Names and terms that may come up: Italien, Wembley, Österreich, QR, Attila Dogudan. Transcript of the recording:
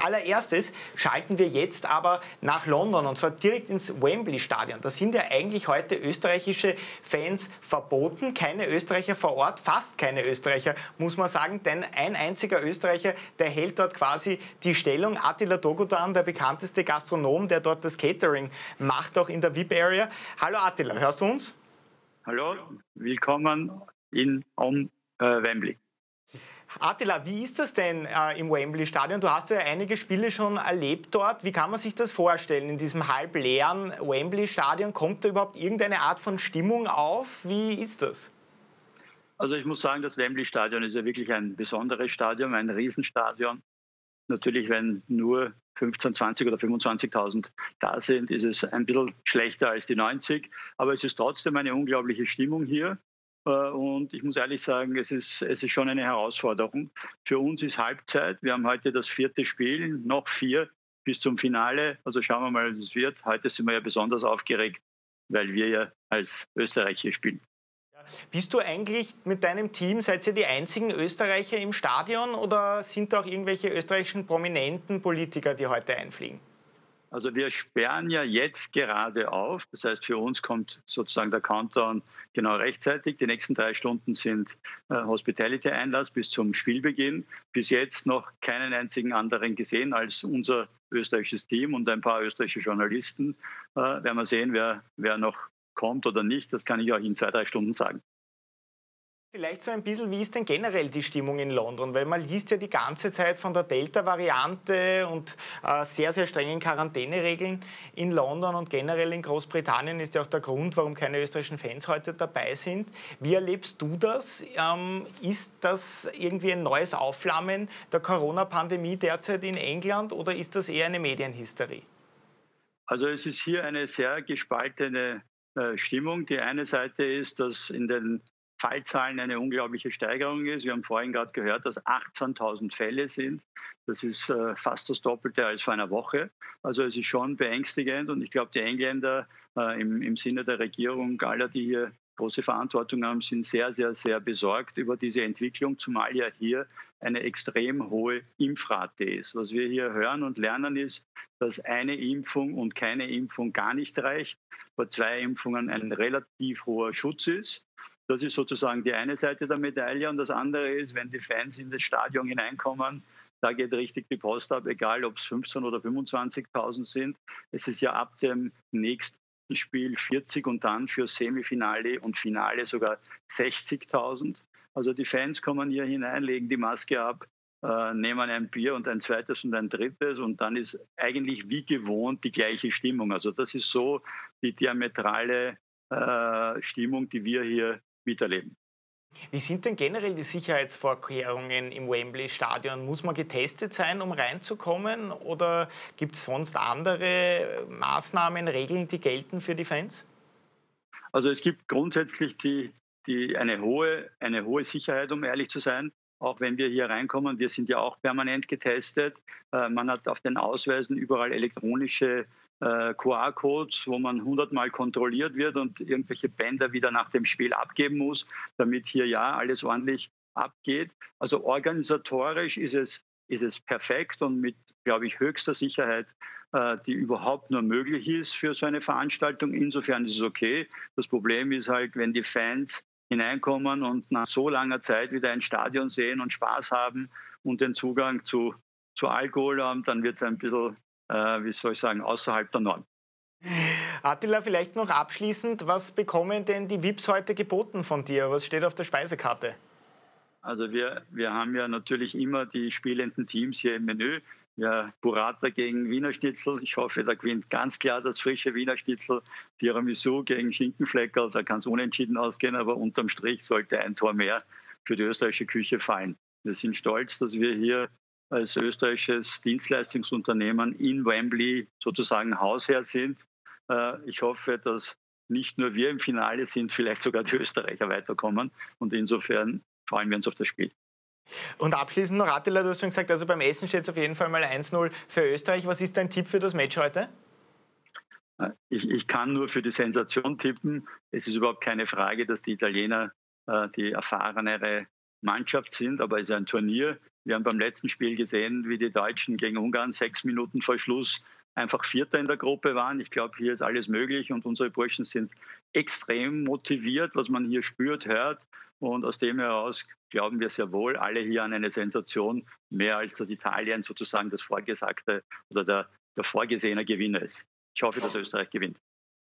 Allererstes schalten wir jetzt aber nach London, und zwar direkt ins Wembley-Stadion. Da sind ja eigentlich heute österreichische Fans verboten. Keine Österreicher vor Ort, fast keine Österreicher, muss man sagen, denn ein einziger Österreicher, der hält dort quasi die Stellung. Attila Dogudan, der bekannteste Gastronom, der dort das Catering macht, auch in der VIP-Area. Hallo Attila, hörst du uns? Hallo, willkommen in Wembley. Attila, wie ist das denn im Wembley-Stadion? Du hast ja einige Spiele schon erlebt dort. Wie kann man sich das vorstellen in diesem halb leeren Wembley-Stadion? Kommt da überhaupt irgendeine Art von Stimmung auf? Wie ist das? Also ich muss sagen, das Wembley-Stadion ist ja wirklich ein besonderes Stadion, ein Riesenstadion. Natürlich, wenn nur 15, 20 oder 25.000 da sind, ist es ein bisschen schlechter als die 90. Aber es ist trotzdem eine unglaubliche Stimmung hier. Und ich muss ehrlich sagen, es ist schon eine Herausforderung. Für uns ist Halbzeit. Wir haben heute das 4. Spiel, noch 4 bis zum Finale. Also schauen wir mal, was es wird. Heute sind wir ja besonders aufgeregt, weil wir ja als Österreicher spielen. Bist du eigentlich mit deinem Team, seid ihr die einzigen Österreicher im Stadion oder sind da auch irgendwelche österreichischen prominenten Politiker, die heute einfliegen? Also wir sperren ja jetzt gerade auf. Das heißt, für uns kommt sozusagen der Countdown genau rechtzeitig. Die nächsten 3 Stunden sind Hospitality-Einlass bis zum Spielbeginn. Bis jetzt noch keinen einzigen anderen gesehen als unser österreichisches Team und ein paar österreichische Journalisten. Werden wir sehen, wer noch kommt oder nicht. Das kann ich auch in 2, 3 Stunden sagen. Vielleicht so ein bisschen, wie ist denn generell die Stimmung in London? Weil man liest ja die ganze Zeit von der Delta-Variante und sehr, sehr strengen Quarantäneregeln in London und generell in Großbritannien ist ja auch der Grund, warum keine österreichischen Fans heute dabei sind. Wie erlebst du das? Ist das irgendwie ein neues Aufflammen der Corona-Pandemie derzeit in England oder ist das eher eine Medienhysterie? Also es ist hier eine sehr gespaltene Stimmung. Die eine Seite ist, dass in den Fallzahlen eine unglaubliche Steigerung ist. Wir haben vorhin gerade gehört, dass 18.000 Fälle sind. Das ist fast das Doppelte als vor einer Woche. Also es ist schon beängstigend und ich glaube, die Engländer im Sinne der Regierung, aller, die hier große Verantwortung haben, sind sehr, sehr, sehr besorgt über diese Entwicklung, zumal ja hier eine extrem hohe Impfrate ist. Was wir hier hören und lernen ist, dass eine Impfung und keine Impfung gar nicht reicht, bei 2 Impfungen ein relativ hoher Schutz ist. Das ist sozusagen die eine Seite der Medaille und das andere ist, wenn die Fans in das Stadion hineinkommen, da geht richtig die Post ab, egal ob es 15.000 oder 25.000 sind. Es ist ja ab dem nächsten Spiel 40 und dann für Semifinale und Finale sogar 60.000. Also die Fans kommen hier hinein, legen die Maske ab, nehmen ein Bier und ein zweites und ein drittes und dann ist eigentlich wie gewohnt die gleiche Stimmung. Also das ist so die diametrale Stimmung, die wir hier miterleben. Wie sind denn generell die Sicherheitsvorkehrungen im Wembley-Stadion? Muss man getestet sein, um reinzukommen? Oder gibt es sonst andere Maßnahmen, Regeln, die gelten für die Fans? Also es gibt grundsätzlich eine hohe Sicherheit, um ehrlich zu sein. Auch wenn wir hier reinkommen, wir sind ja auch permanent getestet. Man hat auf den Ausweisen überall elektronische QR-Codes, wo man 100-mal kontrolliert wird und irgendwelche Bänder wieder nach dem Spiel abgeben muss, damit hier ja alles ordentlich abgeht. Also organisatorisch ist es perfekt und mit, glaube ich, höchster Sicherheit, die überhaupt nur möglich ist für so eine Veranstaltung. Insofern ist es okay. Das Problem ist halt, wenn die Fans hineinkommen und nach so langer Zeit wieder ein Stadion sehen und Spaß haben und den Zugang zu Alkohol haben, dann wird es ein bisschen, wie soll ich sagen, außerhalb der Norm. Attila, vielleicht noch abschließend, was bekommen denn die VIPs heute geboten von dir? Was steht auf der Speisekarte? Also wir haben ja natürlich immer die spielenden Teams hier im Menü. Ja, Burrata gegen Wiener Schnitzel. Ich hoffe, da gewinnt ganz klar das frische Wiener Schnitzel. Tiramisu gegen Schinkenfleckerl. Da kann es unentschieden ausgehen, aber unterm Strich sollte ein Tor mehr für die österreichische Küche fallen. Wir sind stolz, dass wir hier als österreichisches Dienstleistungsunternehmen in Wembley sozusagen Hausherr sind. Ich hoffe, dass nicht nur wir im Finale sind, vielleicht sogar die Österreicher weiterkommen. Und insofern freuen wir uns auf das Spiel. Und abschließend noch, Attila, du hast schon gesagt, also beim Essen steht es auf jeden Fall mal 1-0 für Österreich. Was ist dein Tipp für das Match heute? Ich kann nur für die Sensation tippen. Es ist überhaupt keine Frage, dass die Italiener die erfahrenere Mannschaft sind, aber es ist ein Turnier. Wir haben beim letzten Spiel gesehen, wie die Deutschen gegen Ungarn 6 Minuten vor Schluss einfach Vierter in der Gruppe waren. Ich glaube, hier ist alles möglich und unsere Burschen sind extrem motiviert, was man hier spürt, hört. Und aus dem heraus glauben wir sehr wohl alle hier an eine Sensation, mehr als dass Italien sozusagen das vorgesagte oder der vorgesehene Gewinner ist. Ich hoffe, dass Österreich gewinnt.